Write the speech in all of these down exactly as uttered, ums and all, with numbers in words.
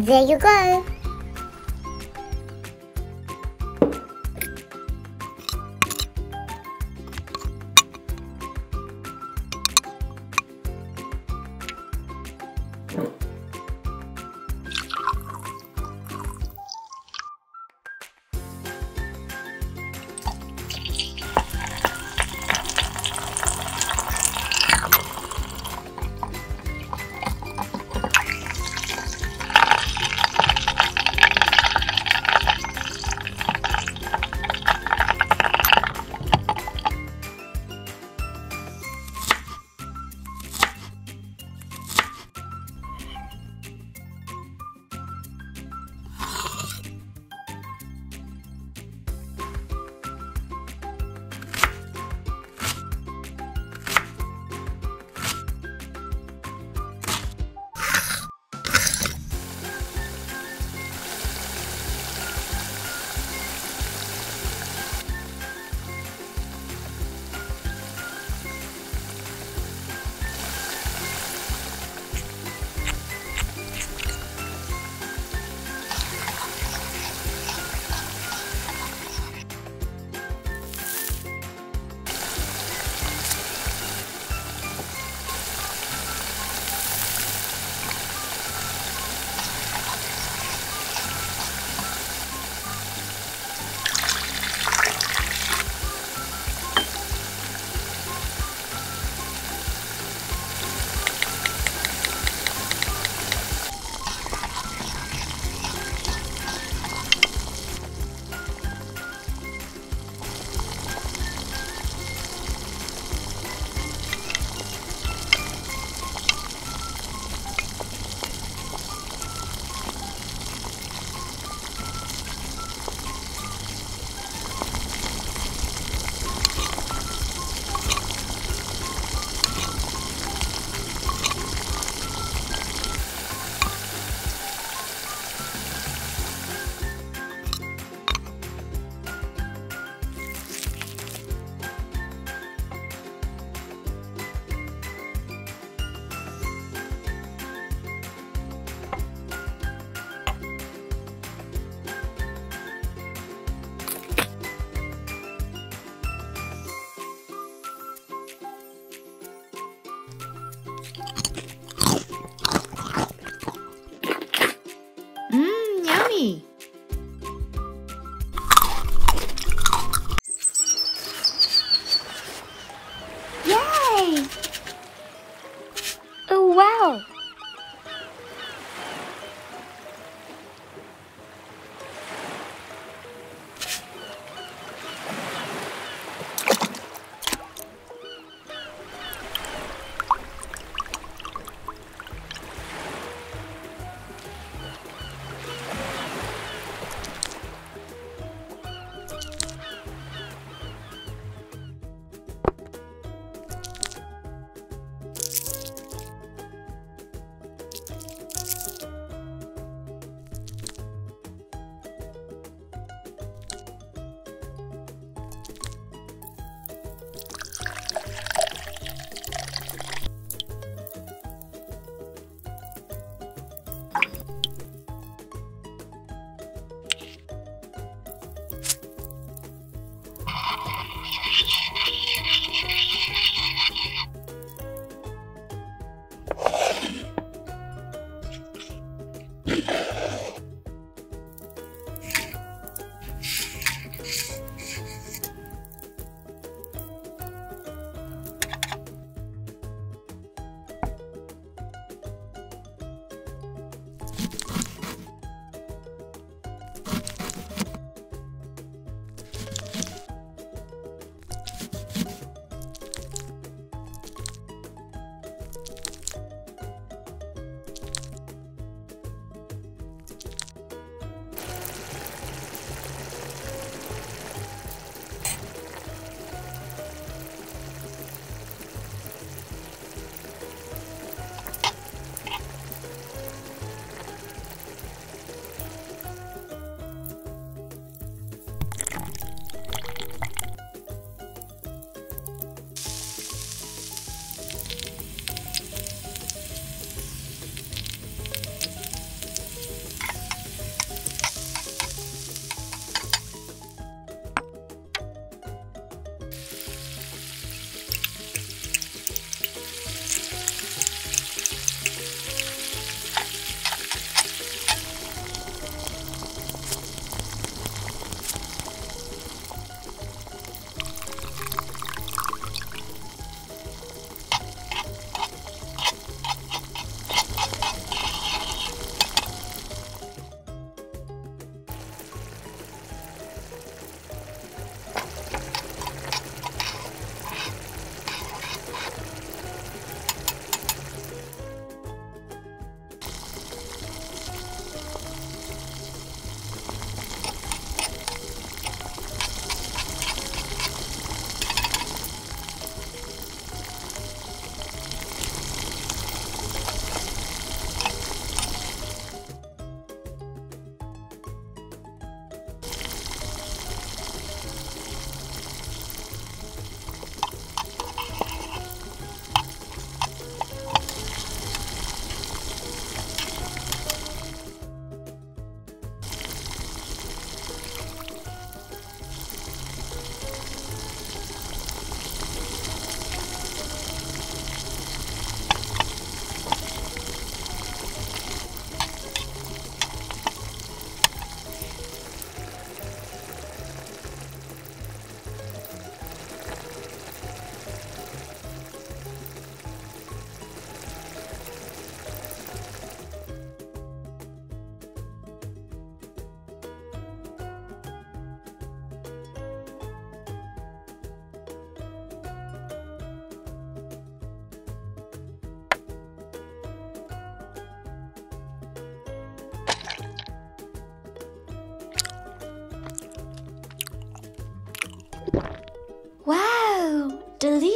There you go.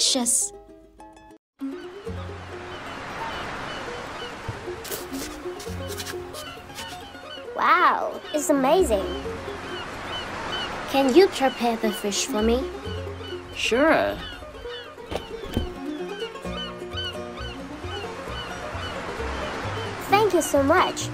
delicious. Wow, it's amazing. Can you prepare the fish for me? Sure. Thank you so much.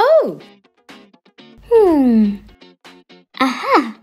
Oh! Hmm. Aha!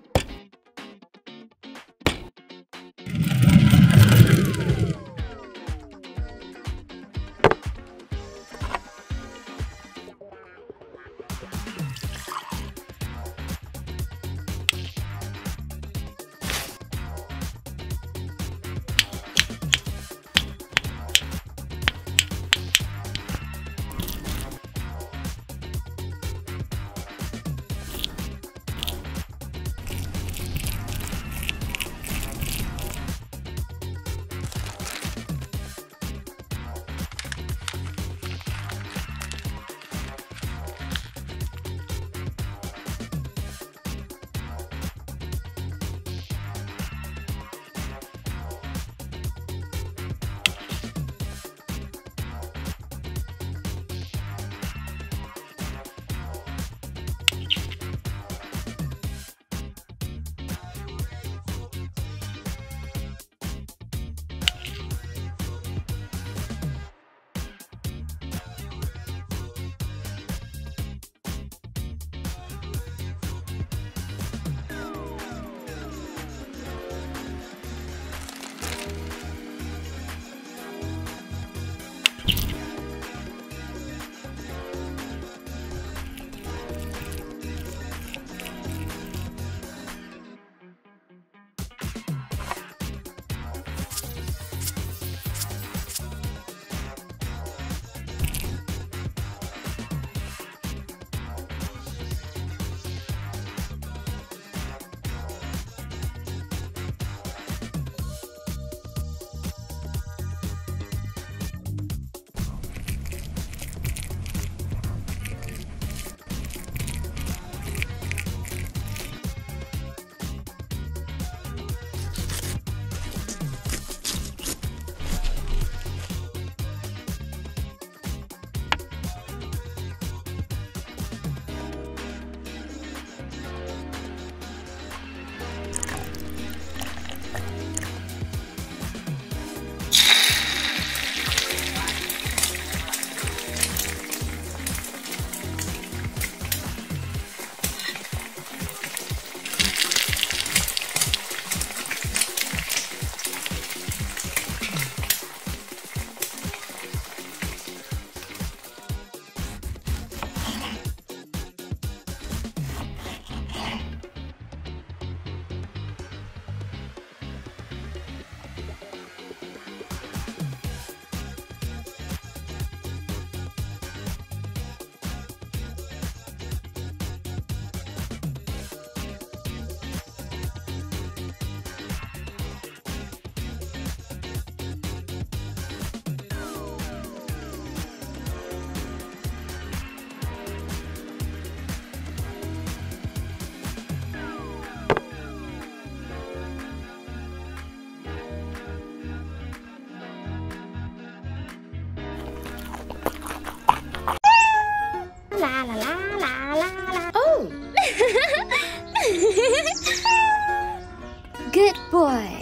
Good boy.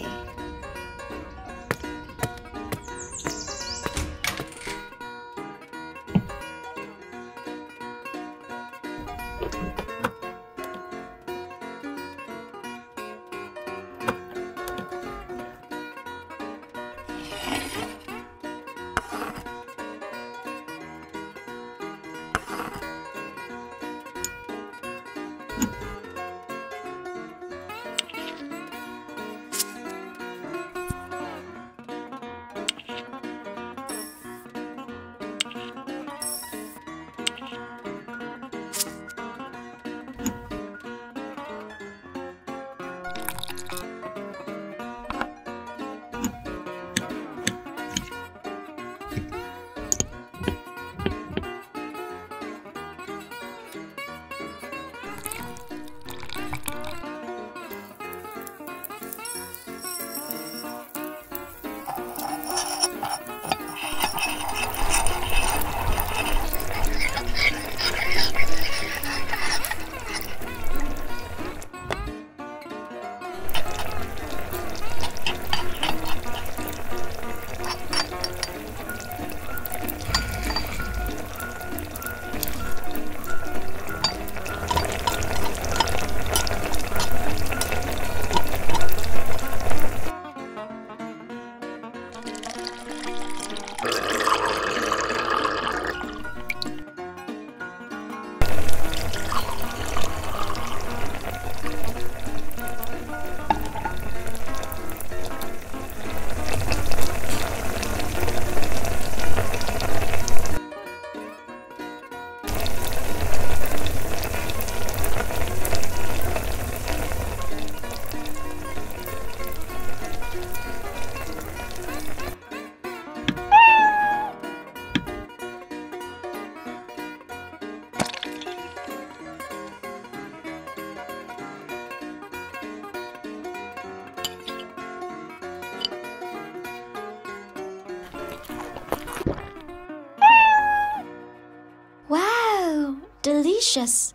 Delicious.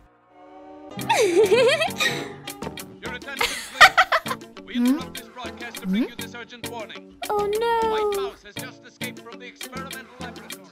Your attention, please. We interrupt this broadcast to bring you this urgent warning. Oh no! White mouse has just escaped from the experimental laboratory.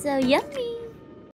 so yummy.